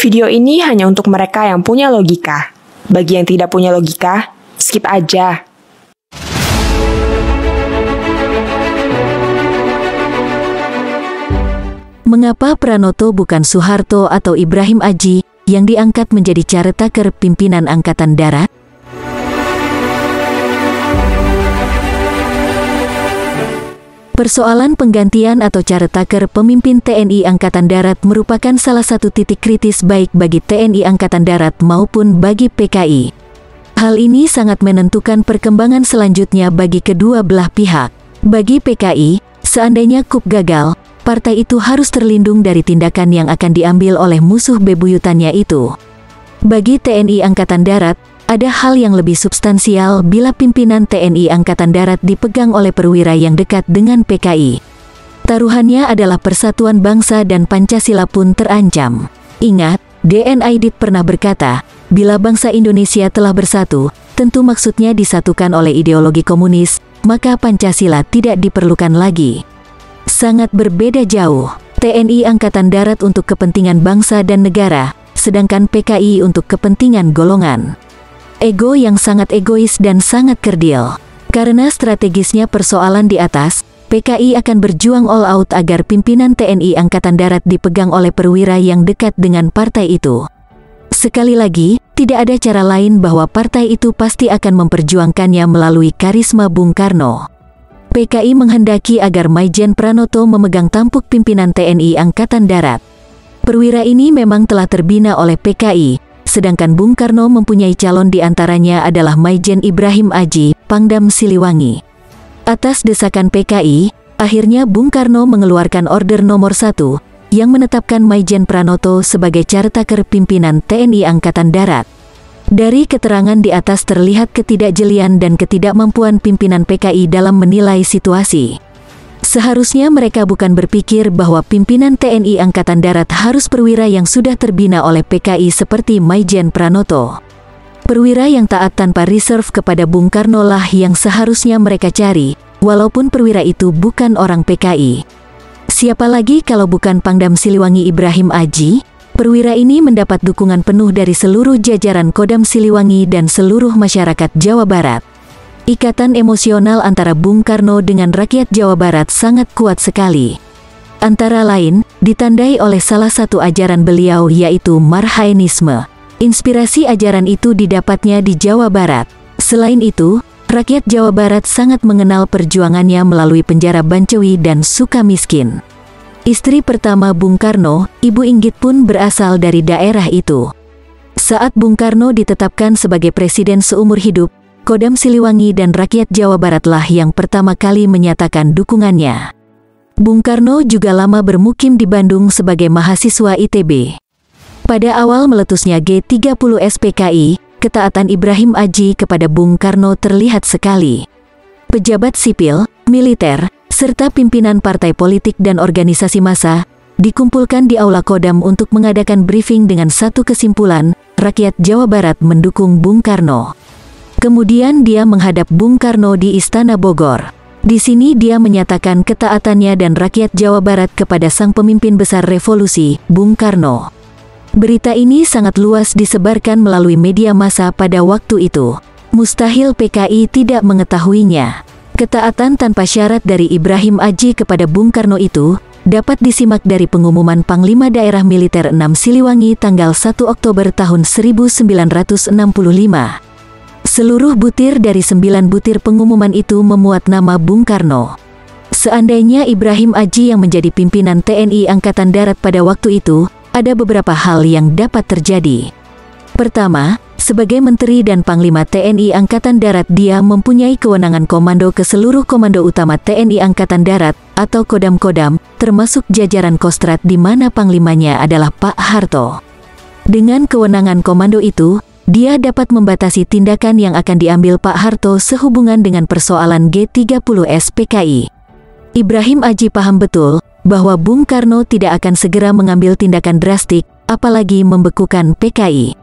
video ini hanya untuk mereka yang punya logika. Bagi yang tidak punya logika, skip aja. Mengapa Pranoto bukan Soeharto atau Ibrahim Adjie yang diangkat menjadi caretaker pimpinan Angkatan Darat? Persoalan penggantian atau caretaker pemimpin TNI Angkatan Darat merupakan salah satu titik kritis baik bagi TNI Angkatan Darat maupun bagi PKI. Hal ini sangat menentukan perkembangan selanjutnya bagi kedua belah pihak. Bagi PKI, seandainya coup gagal, partai itu harus terlindung dari tindakan yang akan diambil oleh musuh bebuyutannya itu. Bagi TNI Angkatan Darat, ada hal yang lebih substansial bila pimpinan TNI Angkatan Darat dipegang oleh perwira yang dekat dengan PKI. Taruhannya adalah persatuan bangsa dan Pancasila pun terancam. Ingat, DN Aidit pernah berkata, bila bangsa Indonesia telah bersatu, tentu maksudnya disatukan oleh ideologi komunis, maka Pancasila tidak diperlukan lagi. Sangat berbeda jauh, TNI Angkatan Darat untuk kepentingan bangsa dan negara, sedangkan PKI untuk kepentingan golongan. Ego yang sangat egois dan sangat kerdil. Karena strategisnya persoalan di atas, PKI akan berjuang all out agar pimpinan TNI Angkatan Darat dipegang oleh perwira yang dekat dengan partai itu. Sekali lagi, tidak ada cara lain bahwa partai itu pasti akan memperjuangkannya melalui karisma Bung Karno. PKI menghendaki agar Mayjen Pranoto memegang tampuk pimpinan TNI Angkatan Darat. Perwira ini memang telah terbina oleh PKI, sedangkan Bung Karno mempunyai calon diantaranya adalah Mayjen Ibrahim Adjie, Pangdam Siliwangi. Atas desakan PKI, akhirnya Bung Karno mengeluarkan Order Nomor 1, yang menetapkan Mayjen Pranoto sebagai caretaker pimpinan TNI Angkatan Darat. Dari keterangan di atas terlihat ketidakjelian dan ketidakmampuan pimpinan PKI dalam menilai situasi. Seharusnya mereka bukan berpikir bahwa pimpinan TNI Angkatan Darat harus perwira yang sudah terbina oleh PKI seperti Mayjen Pranoto. Perwira yang taat tanpa reserve kepada Bung Karno lah yang seharusnya mereka cari, walaupun perwira itu bukan orang PKI. Siapa lagi kalau bukan Pangdam Siliwangi Ibrahim Adjie? Perwira ini mendapat dukungan penuh dari seluruh jajaran Kodam Siliwangi dan seluruh masyarakat Jawa Barat. Ikatan emosional antara Bung Karno dengan rakyat Jawa Barat sangat kuat sekali. Antara lain, ditandai oleh salah satu ajaran beliau yaitu marhaenisme. Inspirasi ajaran itu didapatnya di Jawa Barat. Selain itu, rakyat Jawa Barat sangat mengenal perjuangannya melalui penjara Banceuy dan Sukamiskin. Istri pertama Bung Karno, Ibu Inggit pun berasal dari daerah itu. Saat Bung Karno ditetapkan sebagai presiden seumur hidup, Kodam Siliwangi dan rakyat Jawa Baratlah yang pertama kali menyatakan dukungannya. Bung Karno juga lama bermukim di Bandung sebagai mahasiswa ITB. Pada awal meletusnya G30S-PKI, ketaatan Ibrahim Adjie kepada Bung Karno terlihat sekali. Pejabat sipil, militer, serta pimpinan partai politik dan organisasi massa, dikumpulkan di Aula Kodam untuk mengadakan briefing dengan satu kesimpulan, rakyat Jawa Barat mendukung Bung Karno. Kemudian dia menghadap Bung Karno di Istana Bogor. Di sini dia menyatakan ketaatannya dan rakyat Jawa Barat kepada sang pemimpin besar revolusi, Bung Karno. Berita ini sangat luas disebarkan melalui media massa pada waktu itu. Mustahil PKI tidak mengetahuinya. Ketaatan tanpa syarat dari Ibrahim Adjie kepada Bung Karno itu dapat disimak dari pengumuman Panglima Daerah Militer 6 Siliwangi tanggal 1 Oktober tahun 1965. Seluruh butir dari 9 butir pengumuman itu memuat nama Bung Karno. Seandainya Ibrahim Adjie yang menjadi pimpinan TNI Angkatan Darat pada waktu itu, ada beberapa hal yang dapat terjadi. Pertama, sebagai Menteri dan Panglima TNI Angkatan Darat dia mempunyai kewenangan komando ke seluruh Komando Utama TNI Angkatan Darat atau Kodam-Kodam, termasuk jajaran Kostrad di mana Panglimanya adalah Pak Harto. Dengan kewenangan komando itu, dia dapat membatasi tindakan yang akan diambil Pak Harto sehubungan dengan persoalan G30S-PKI. Ibrahim Adjie paham betul bahwa Bung Karno tidak akan segera mengambil tindakan drastik, apalagi membekukan PKI.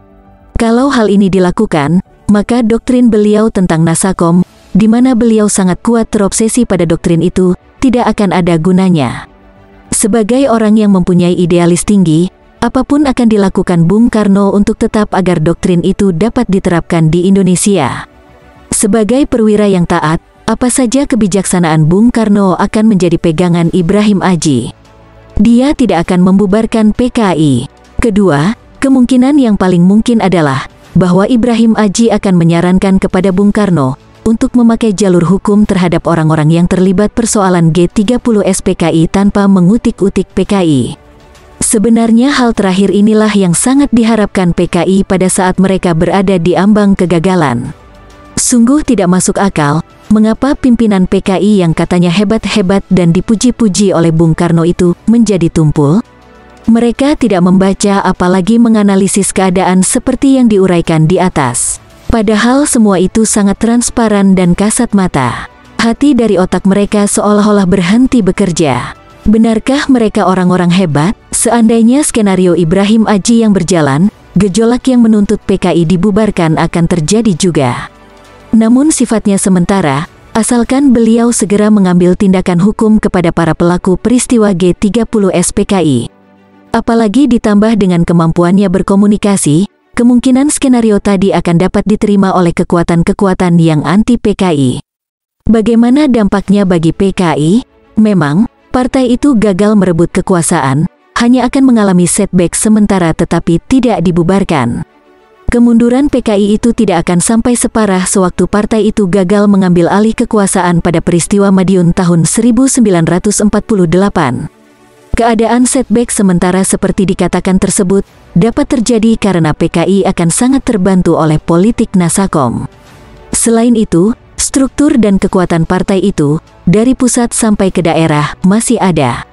Kalau hal ini dilakukan, maka doktrin beliau tentang Nasakom, di mana beliau sangat kuat terobsesi pada doktrin itu, tidak akan ada gunanya. Sebagai orang yang mempunyai idealis tinggi, Apapun akan dilakukan Bung Karno untuk tetap agar doktrin itu dapat diterapkan di Indonesia. Sebagai perwira yang taat, apa saja kebijaksanaan Bung Karno akan menjadi pegangan Ibrahim Adjie. Dia tidak akan membubarkan PKI. Kedua, kemungkinan yang paling mungkin adalah bahwa Ibrahim Adjie akan menyarankan kepada Bung Karno untuk memakai jalur hukum terhadap orang-orang yang terlibat persoalan G30S-PKI tanpa mengutik-utik PKI. Sebenarnya hal terakhir inilah yang sangat diharapkan PKI pada saat mereka berada di ambang kegagalan. Sungguh tidak masuk akal, mengapa pimpinan PKI yang katanya hebat-hebat dan dipuji-puji oleh Bung Karno itu menjadi tumpul? Mereka tidak membaca apalagi menganalisis keadaan seperti yang diuraikan di atas. Padahal semua itu sangat transparan dan kasat mata. Hati dari otak mereka seolah-olah berhenti bekerja. Benarkah mereka orang-orang hebat? Seandainya skenario Ibrahim Adjie yang berjalan, gejolak yang menuntut PKI dibubarkan akan terjadi juga. Namun sifatnya sementara, asalkan beliau segera mengambil tindakan hukum kepada para pelaku peristiwa G30S-PKI. Apalagi ditambah dengan kemampuannya berkomunikasi, kemungkinan skenario tadi akan dapat diterima oleh kekuatan-kekuatan yang anti-PKI. Bagaimana dampaknya bagi PKI? Memang, partai itu gagal merebut kekuasaan, hanya akan mengalami setback sementara tetapi tidak dibubarkan. Kemunduran PKI itu tidak akan sampai separah sewaktu partai itu gagal mengambil alih kekuasaan pada peristiwa Madiun tahun 1948. Keadaan setback sementara seperti dikatakan tersebut dapat terjadi karena PKI akan sangat terbantu oleh politik Nasakom. Selain itu, struktur dan kekuatan partai itu, dari pusat sampai ke daerah, masih ada.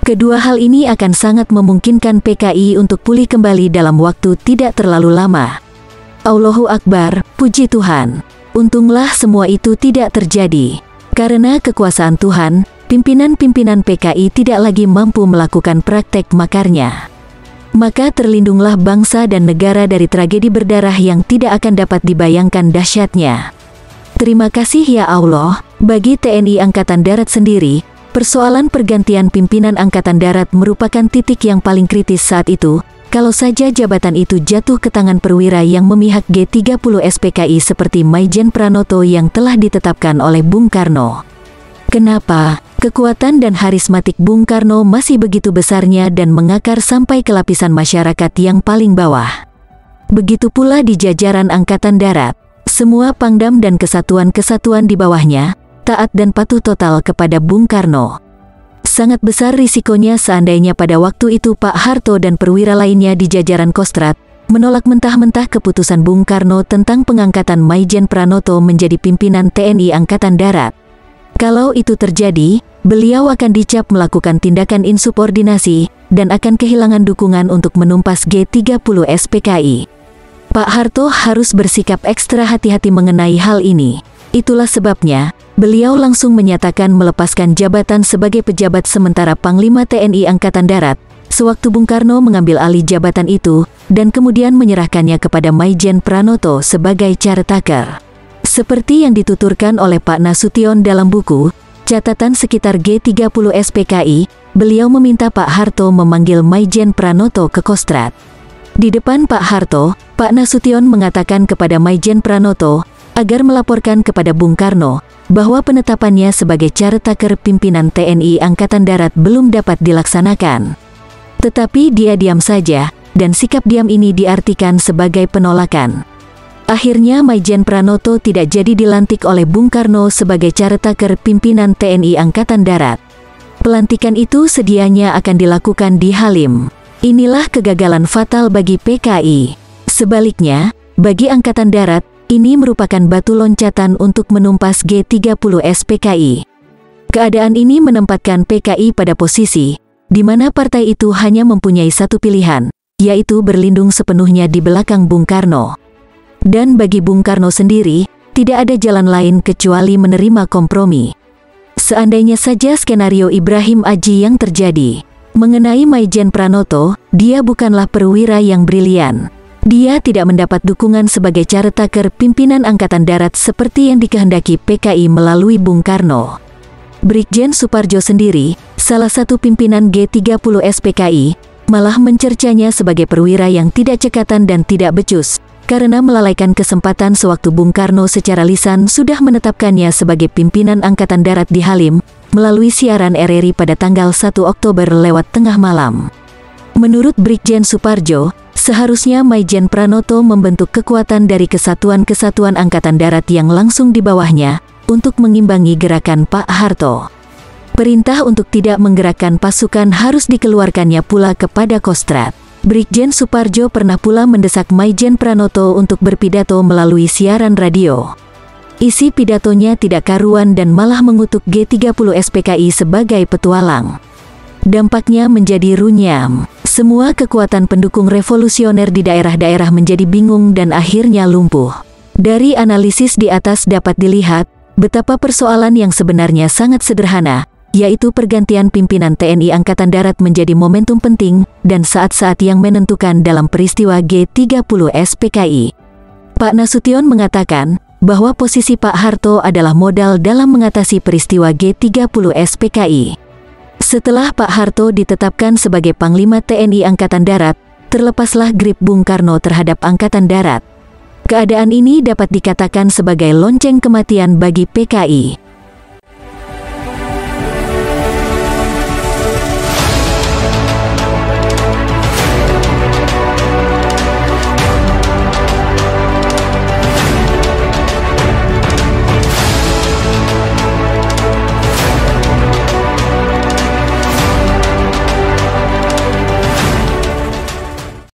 Kedua hal ini akan sangat memungkinkan PKI untuk pulih kembali dalam waktu tidak terlalu lama. Allahu Akbar, puji Tuhan. Untunglah semua itu tidak terjadi. Karena kekuasaan Tuhan, pimpinan-pimpinan PKI tidak lagi mampu melakukan praktek makarnya. Maka terlindunglah bangsa dan negara dari tragedi berdarah yang tidak akan dapat dibayangkan dahsyatnya. Terima kasih ya Allah, bagi TNI Angkatan Darat sendiri, persoalan pergantian pimpinan Angkatan Darat merupakan titik yang paling kritis saat itu, kalau saja jabatan itu jatuh ke tangan perwira yang memihak G30S-PKI seperti Mayjen Pranoto yang telah ditetapkan oleh Bung Karno. Kenapa? Kekuatan dan karismatik Bung Karno masih begitu besarnya dan mengakar sampai ke lapisan masyarakat yang paling bawah. Begitu pula di jajaran Angkatan Darat. Semua pangdam dan kesatuan-kesatuan di bawahnya, taat dan patuh total kepada Bung Karno. Sangat besar risikonya seandainya pada waktu itu Pak Harto dan perwira lainnya di jajaran Kostrad menolak mentah-mentah keputusan Bung Karno tentang pengangkatan Mayjen Pranoto menjadi pimpinan TNI Angkatan Darat. Kalau itu terjadi, beliau akan dicap melakukan tindakan insubordinasi dan akan kehilangan dukungan untuk menumpas G30S-PKI. Pak Harto harus bersikap ekstra hati-hati mengenai hal ini. Itulah sebabnya, beliau langsung menyatakan melepaskan jabatan sebagai pejabat sementara Panglima TNI Angkatan Darat, sewaktu Bung Karno mengambil alih jabatan itu, dan kemudian menyerahkannya kepada Mayjen Pranoto sebagai caretaker. Seperti yang dituturkan oleh Pak Nasution dalam buku, Catatan Sekitar G30S-PKI, beliau meminta Pak Harto memanggil Mayjen Pranoto ke Kostrad. Di depan Pak Harto, Pak Nasution mengatakan kepada Mayjen Pranoto agar melaporkan kepada Bung Karno bahwa penetapannya sebagai caretaker pimpinan TNI Angkatan Darat belum dapat dilaksanakan. Tetapi dia diam saja, dan sikap diam ini diartikan sebagai penolakan. Akhirnya Mayjen Pranoto tidak jadi dilantik oleh Bung Karno sebagai caretaker pimpinan TNI Angkatan Darat. Pelantikan itu sedianya akan dilakukan di Halim. Inilah kegagalan fatal bagi PKI. Sebaliknya, bagi Angkatan Darat, ini merupakan batu loncatan untuk menumpas G30S-PKI. Keadaan ini menempatkan PKI pada posisi di mana partai itu hanya mempunyai satu pilihan, yaitu berlindung sepenuhnya di belakang Bung Karno. Dan bagi Bung Karno sendiri, tidak ada jalan lain kecuali menerima kompromi. Seandainya saja skenario Ibrahim Adjie yang terjadi. Mengenai Mayjen Pranoto, dia bukanlah perwira yang brilian. Dia tidak mendapat dukungan sebagai caretaker pimpinan Angkatan Darat seperti yang dikehendaki PKI melalui Bung Karno. Brigjen Suparjo sendiri, salah satu pimpinan G30S-PKI, malah mencercanya sebagai perwira yang tidak cekatan dan tidak becus, karena melalaikan kesempatan sewaktu Bung Karno secara lisan sudah menetapkannya sebagai pimpinan Angkatan Darat di Halim, melalui siaran RRI pada tanggal 1 Oktober lewat tengah malam. Menurut Brigjen Suparjo, seharusnya Mayjen Pranoto membentuk kekuatan dari kesatuan-kesatuan Angkatan Darat yang langsung di bawahnya, untuk mengimbangi gerakan Pak Harto. Perintah untuk tidak menggerakkan pasukan harus dikeluarkannya pula kepada Kostrad. Brigjen Suparjo pernah pula mendesak Mayjen Pranoto untuk berpidato melalui siaran radio. Isi pidatonya tidak karuan dan malah mengutuk G30S-PKI sebagai petualang. Dampaknya menjadi runyam. Semua kekuatan pendukung revolusioner di daerah-daerah menjadi bingung dan akhirnya lumpuh. Dari analisis di atas dapat dilihat betapa persoalan yang sebenarnya sangat sederhana, yaitu pergantian pimpinan TNI Angkatan Darat menjadi momentum penting dan saat-saat yang menentukan dalam peristiwa G30S-PKI. Pak Nasution mengatakan bahwa posisi Pak Harto adalah modal dalam mengatasi peristiwa G30S-PKI. Setelah Pak Harto ditetapkan sebagai Panglima TNI Angkatan Darat, terlepaslah grip Bung Karno terhadap Angkatan Darat. Keadaan ini dapat dikatakan sebagai lonceng kematian bagi PKI.